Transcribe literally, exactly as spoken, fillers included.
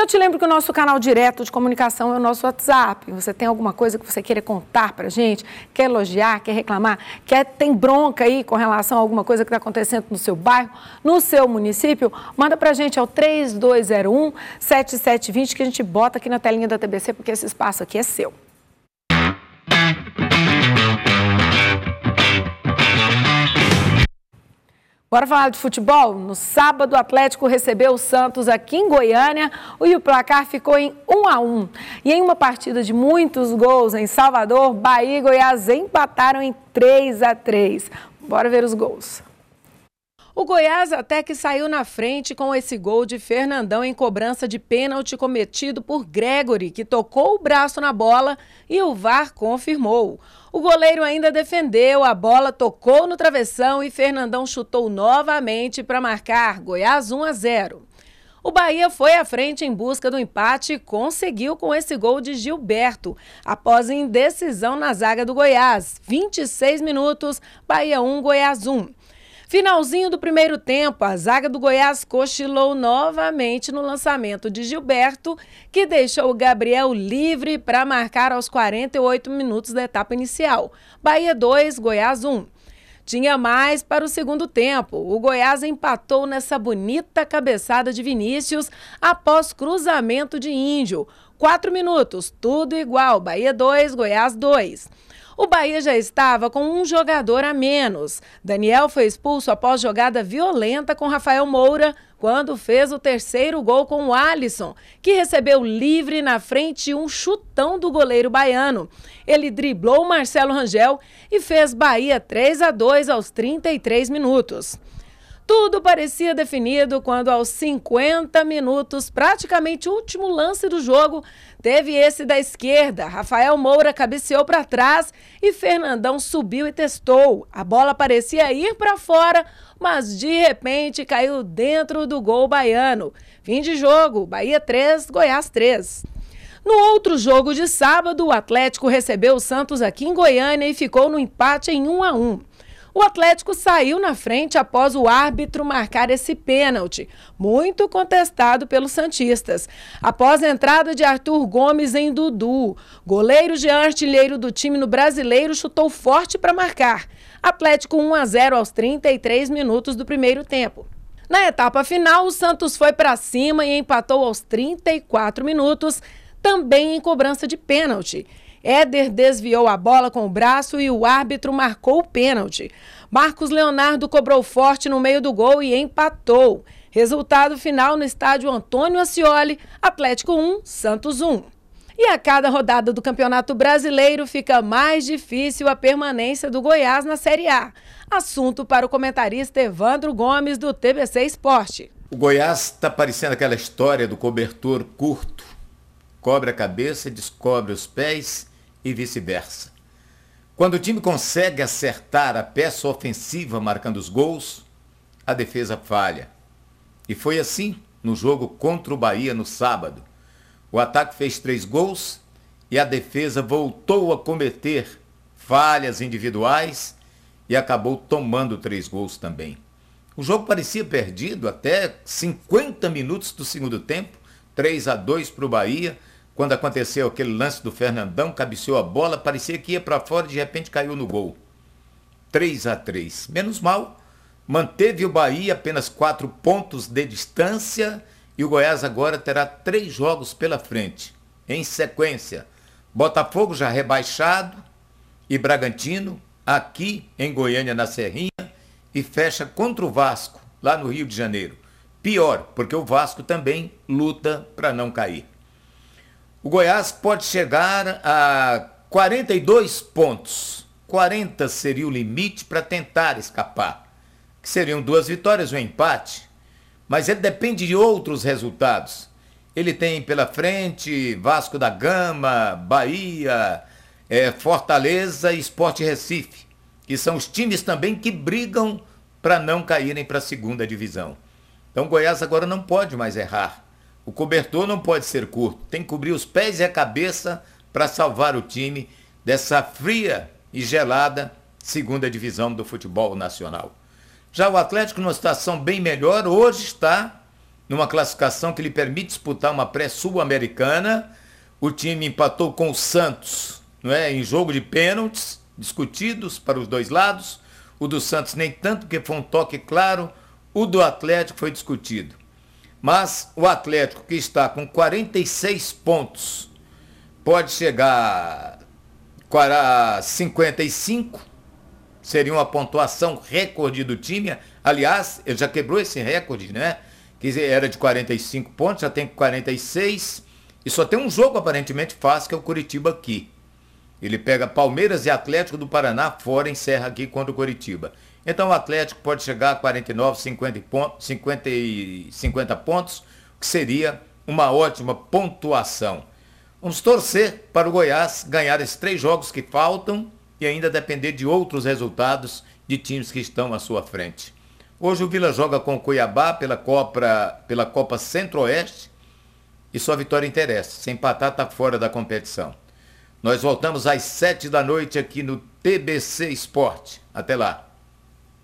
eu te lembro que o nosso canal direto de comunicação é o nosso WhatsApp. Você tem alguma coisa que você queira contar pra gente, quer elogiar, quer reclamar, quer tem bronca aí com relação a alguma coisa que está acontecendo no seu bairro, no seu município, manda pra gente ao três dois zero um, sete sete dois zero que a gente bota aqui na telinha da T B C, porque esse espaço aqui é seu. Bora falar de futebol? No sábado, o Atlético recebeu o Santos aqui em Goiânia e o placar ficou em um a um. E em uma partida de muitos gols em Salvador, Bahia e Goiás empataram em três a três. Bora ver os gols. O Goiás até que saiu na frente com esse gol de Fernandão em cobrança de pênalti cometido por Gregory, que tocou o braço na bola e o V A R confirmou. O goleiro ainda defendeu, a bola tocou no travessão e Fernandão chutou novamente para marcar Goiás um a zero. O Bahia foi à frente em busca do empate e conseguiu com esse gol de Gilberto, após indecisão na zaga do Goiás. vinte e seis minutos, Bahia um, Goiás um. Finalzinho do primeiro tempo, a zaga do Goiás cochilou novamente no lançamento de Gilberto, que deixou o Gabriel livre para marcar aos quarenta e oito minutos da etapa inicial. Bahia dois, Goiás um. Tinha mais para o segundo tempo. O Goiás empatou nessa bonita cabeçada de Vinícius após cruzamento de Índio. Quatro minutos, tudo igual, Bahia dois, Goiás dois. O Bahia já estava com um jogador a menos. Daniel foi expulso após jogada violenta com Rafael Moura, quando fez o terceiro gol com o Alisson, que recebeu livre na frente um chutão do goleiro baiano. Ele driblou o Marcelo Rangel e fez Bahia três a dois aos trinta e três minutos. Tudo parecia definido quando aos cinquenta minutos, praticamente o último lance do jogo, teve esse da esquerda. Rafael Moura cabeceou para trás e Fernandão subiu e testou. A bola parecia ir para fora, mas de repente caiu dentro do gol baiano. Fim de jogo, Bahia três, Goiás três. No outro jogo de sábado, o Atlético recebeu o Santos aqui em Goiânia e ficou no empate em um a um. O Atlético saiu na frente após o árbitro marcar esse pênalti, muito contestado pelos santistas. Após a entrada de Arthur Gomes em Dudu, goleiro de artilheiro do time no Brasileiro chutou forte para marcar. Atlético um a zero aos trinta e três minutos do primeiro tempo. Na etapa final, o Santos foi para cima e empatou aos trinta e quatro minutos, também em cobrança de pênalti. Éder desviou a bola com o braço e o árbitro marcou o pênalti. Marcos Leonardo cobrou forte no meio do gol e empatou. Resultado final no estádio Antônio Acioli, Atlético um, Santos um. E a cada rodada do Campeonato Brasileiro fica mais difícil a permanência do Goiás na Série A. Assunto para o comentarista Evandro Gomes, do T B C Esporte. O Goiás está parecendo aquela história do cobertor curto. Cobre a cabeça, descobre os pés e vice-versa. Quando o time consegue acertar a peça ofensiva marcando os gols, a defesa falha. E foi assim no jogo contra o Bahia no sábado. O ataque fez três gols e a defesa voltou a cometer falhas individuais e acabou tomando três gols também. O jogo parecia perdido até cinquenta minutos do segundo tempo, três a dois para o Bahia. Quando aconteceu aquele lance do Fernandão, cabeceou a bola, parecia que ia para fora e de repente caiu no gol. três a três. Menos mal, manteve o Bahia apenas quatro pontos de distância e o Goiás agora terá três jogos pela frente, em sequência. Botafogo já rebaixado e Bragantino aqui em Goiânia na Serrinha e fecha contra o Vasco lá no Rio de Janeiro. Pior, porque o Vasco também luta para não cair. O Goiás pode chegar a quarenta e dois pontos. quarenta seria o limite para tentar escapar, que seriam duas vitórias e um empate. Mas ele depende de outros resultados. Ele tem pela frente Vasco da Gama, Bahia, é, Fortaleza e Sport Recife, que são os times também que brigam para não caírem para a segunda divisão. Então o Goiás agora não pode mais errar. O cobertor não pode ser curto, tem que cobrir os pés e a cabeça para salvar o time dessa fria e gelada segunda divisão do futebol nacional. Já o Atlético, numa situação bem melhor, hoje está numa classificação que lhe permite disputar uma pré-sul-americana. O time empatou com o Santos, não é? Em jogo de pênaltis, discutidos para os dois lados. O do Santos nem tanto, porque foi um toque claro. O do Atlético foi discutido. Mas o Atlético, que está com quarenta e seis pontos, pode chegar a cinquenta e cinco, seria uma pontuação recorde do time. Aliás, ele já quebrou esse recorde, né? Que era de quarenta e cinco pontos, já tem quarenta e seis. E só tem um jogo aparentemente fácil, que é o Curitiba aqui. Ele pega Palmeiras e Atlético do Paraná fora, encerra aqui contra o Curitiba. Então o Atlético pode chegar a quarenta e nove, cinquenta pontos, que seria uma ótima pontuação. Vamos torcer para o Goiás ganhar esses três jogos que faltam e ainda depender de outros resultados de times que estão à sua frente. Hoje o Vila joga com o Cuiabá pela Copa, pela Copa Centro-Oeste, e só a vitória interessa. Se empatar, está fora da competição. Nós voltamos às sete da noite aqui no T B C Esporte. Até lá.